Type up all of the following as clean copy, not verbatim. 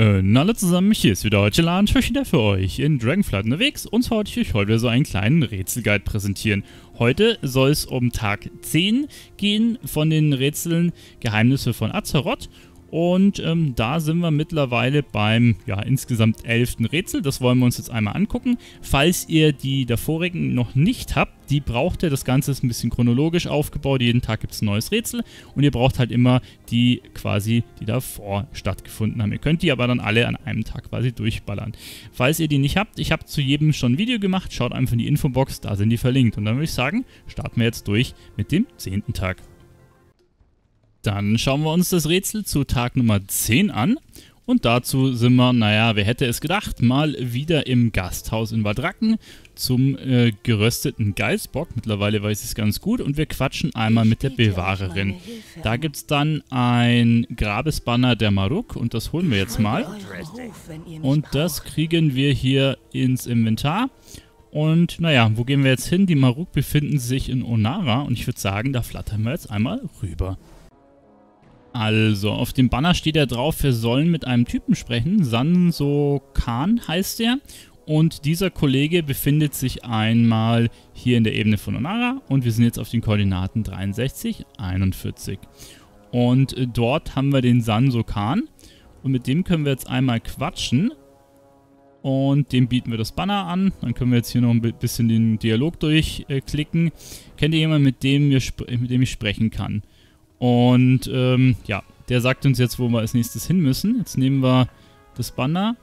Na alle zusammen, hier ist wieder heute Lan, ich bin wieder für euch in Dragonflight unterwegs und zwar wollte ich euch heute wieder so einen kleinen Rätselguide präsentieren. Heute soll es um Tag 10 gehen von den Rätseln Geheimnisse von Azeroth und da sind wir mittlerweile beim insgesamt 11. Rätsel, das wollen wir uns jetzt einmal angucken. Falls ihr die davorigen noch nicht habt, die braucht ihr, das Ganze ist ein bisschen chronologisch aufgebaut, jeden Tag gibt es ein neues Rätsel und ihr braucht halt immer die quasi, die davor stattgefunden haben. Ihr könnt die aber dann alle an einem Tag quasi durchballern. Falls ihr die nicht habt, ich habe zu jedem schon ein Video gemacht, schaut einfach in die Infobox, da sind die verlinkt und dann würde ich sagen, starten wir jetzt durch mit dem 10. Tag. Dann schauen wir uns das Rätsel zu Tag Nummer 10 an und dazu sind wir, naja, wer hätte es gedacht, mal wieder im Gasthaus in Waldracken zum gerösteten Geißbock. Mittlerweile weiß ich es ganz gut und wir quatschen einmal mit der Bewahrerin. Da gibt es dann ein Grabesbanner der Maruk und das holen wir jetzt mal und das kriegen wir hier ins Inventar. Und naja, wo gehen wir jetzt hin? Die Maruk befinden sich in Ohn'ahra und ich würde sagen, da flattern wir jetzt einmal rüber. Also, auf dem Banner steht ja drauf, wir sollen mit einem Typen sprechen, Sansokan heißt er. Und dieser Kollege befindet sich einmal hier in der Ebene von Ohn'ahra und wir sind jetzt auf den Koordinaten 63, 41. Und dort haben wir den Sansokan und mit dem können wir jetzt einmal quatschen und dem bieten wir das Banner an. Dann können wir jetzt hier noch ein bisschen den Dialog durchklicken. Kennt ihr jemanden, mit dem ich sprechen kann? Und ja, der sagt uns jetzt, wo wir als nächstes hin müssen. Jetzt nehmen wir das Banner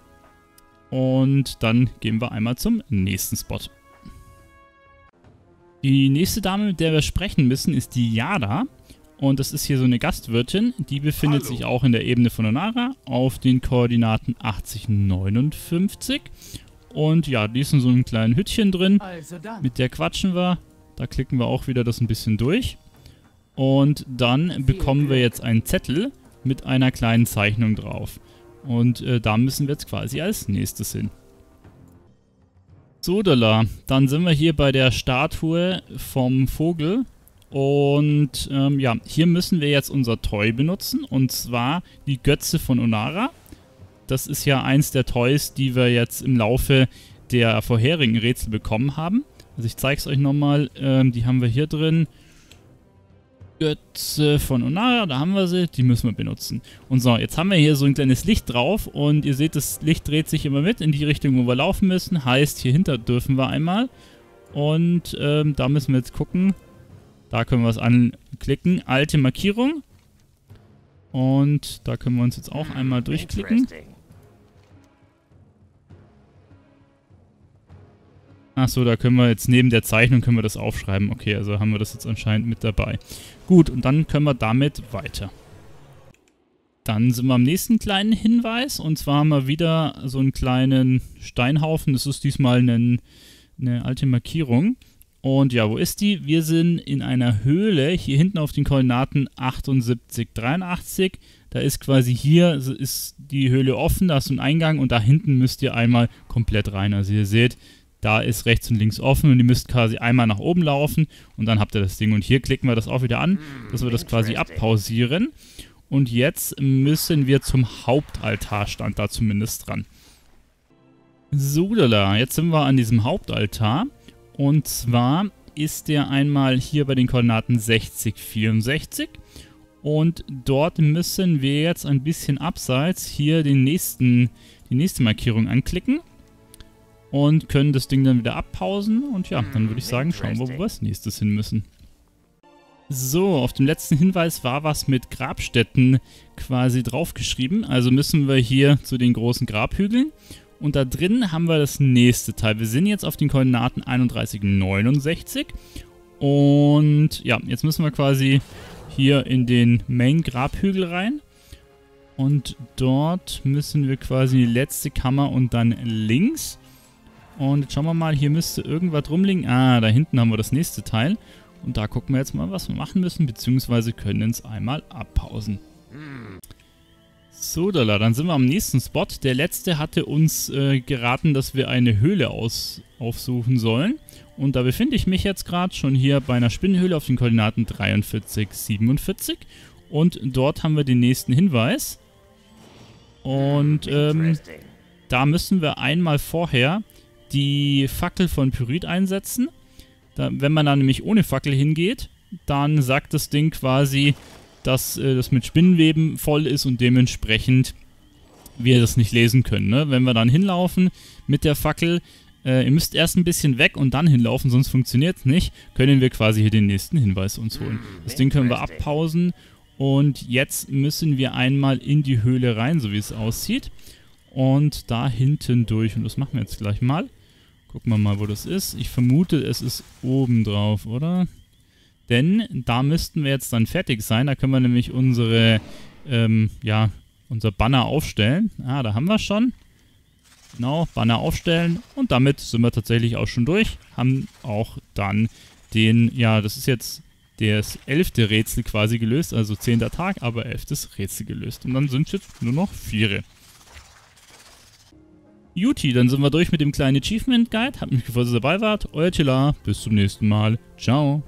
und dann gehen wir einmal zum nächsten Spot. Die nächste Dame, mit der wir sprechen müssen, ist die Yada. Und das ist hier so eine Gastwirtin, die befindet sich auch in der Ebene von Ohn'ahra auf den Koordinaten 80, 59. Und ja, die ist in so einem kleinen Hütchen drin, mit der quatschen wir. Da klicken wir auch wieder das ein bisschen durch. Und dann bekommen wir jetzt einen Zettel mit einer kleinen Zeichnung drauf. Und da müssen wir jetzt quasi als nächstes hin. So, dann sind wir hier bei der Statue vom Vogel. Und ja, hier müssen wir jetzt unser Toy benutzen. Und zwar die Götze von Ohn'ahra. Das ist ja eins der Toys, die wir jetzt im Laufe der vorherigen Rätsel bekommen haben. Also ich zeige es euch nochmal. Die haben wir hier drin. Götze von Ohn'ahra, da haben wir sie, die müssen wir benutzen. Und so, jetzt haben wir hier so ein kleines Licht drauf und ihr seht, das Licht dreht sich immer mit in die Richtung, wo wir laufen müssen. Heißt, hier hinter dürfen wir einmal und da müssen wir jetzt gucken. Da können wir es anklicken, alte Markierung und da können wir uns jetzt auch einmal durchklicken. Achso, da können wir jetzt neben der Zeichnung können wir das aufschreiben. Okay, also haben wir das jetzt anscheinend mit dabei. Gut, und dann können wir damit weiter. Dann sind wir am nächsten kleinen Hinweis. Und zwar haben wir wieder so einen kleinen Steinhaufen. Das ist diesmal eine alte Markierung. Und ja, wo ist die? Wir sind in einer Höhle, hier hinten auf den Koordinaten 78, 83. Da ist quasi hier, ist die Höhle offen, da ist ein Eingang. Und da hinten müsst ihr einmal komplett rein. Also ihr seht, da ist rechts und links offen und ihr müsst quasi einmal nach oben laufen und dann habt ihr das Ding. Und hier klicken wir das auch wieder an, dass wir das quasi abpausieren. Und jetzt müssen wir zum Hauptaltar, stand da zumindest dran. So, jetzt sind wir an diesem Hauptaltar. Und zwar ist der einmal hier bei den Koordinaten 60, 64. Und dort müssen wir jetzt ein bisschen abseits hier die nächste Markierung anklicken. Und können das Ding dann wieder abpausen und ja, dann würde ich sagen, schauen wir, wo wir als nächstes hin müssen. So, auf dem letzten Hinweis war was mit Grabstätten quasi draufgeschrieben. Also müssen wir hier zu den großen Grabhügeln und da drin haben wir das nächste Teil. Wir sind jetzt auf den Koordinaten 31, 69 und ja, jetzt müssen wir quasi hier in den Main Grabhügel rein. Und dort müssen wir quasi die letzte Kammer und dann links. Und jetzt schauen wir mal, hier müsste irgendwas rumliegen. Ah, da hinten haben wir das nächste Teil. Und da gucken wir jetzt mal, was wir machen müssen, beziehungsweise können es einmal abpausen. So, dann sind wir am nächsten Spot. Der letzte hatte uns geraten, dass wir eine Höhle aufsuchen sollen. Und da befinde ich mich jetzt gerade schon hier bei einer Spinnenhöhle auf den Koordinaten 43, 47. Und dort haben wir den nächsten Hinweis. Und da müssen wir einmal vorher die Fackel von Pyrid einsetzen. Da, wenn man da nämlich ohne Fackel hingeht, dann sagt das Ding quasi, dass das mit Spinnenweben voll ist und dementsprechend wir das nicht lesen können. Ne? Wenn wir dann hinlaufen mit der Fackel, ihr müsst erst ein bisschen weg und dann hinlaufen, sonst funktioniert es nicht, können wir quasi hier den nächsten Hinweis uns holen. Das Ding können wir abpausen und jetzt müssen wir einmal in die Höhle rein, so wie es aussieht. Und da hinten durch, und das machen wir jetzt gleich mal. Gucken wir mal, wo das ist. Ich vermute, es ist oben drauf, oder? Denn da müssten wir jetzt dann fertig sein. Da können wir nämlich unsere, ja, unser Banner aufstellen. Ah, da haben wir schon. Genau, Banner aufstellen. Und damit sind wir tatsächlich auch schon durch. Haben auch dann den, ja, das ist jetzt das 11. Rätsel quasi gelöst. Also 10. Tag, aber 11. Rätsel gelöst. Und dann sind es jetzt nur noch 4. Juti, dann sind wir durch mit dem kleinen Achievement Guide. Hat mich gefreut, dass ihr dabei wart. Euer Tilla, bis zum nächsten Mal. Ciao.